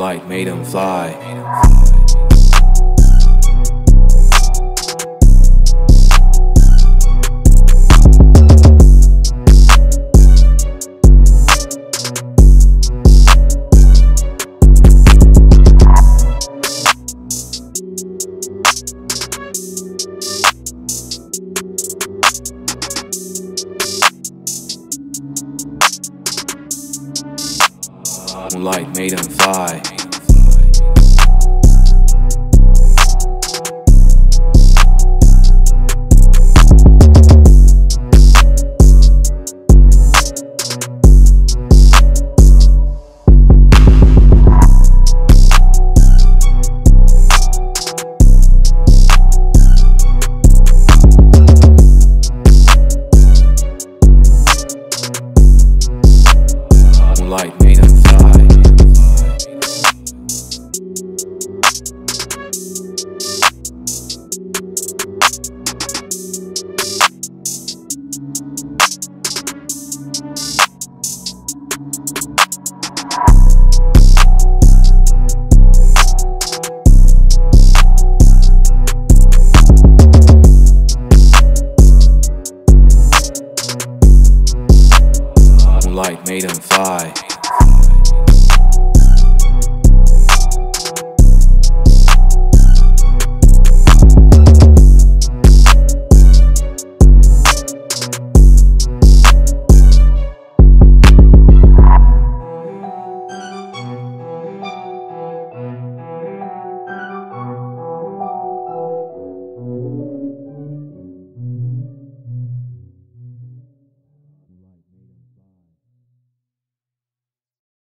light made him fly. Light made him fly. Light made him fly. Light made him fly.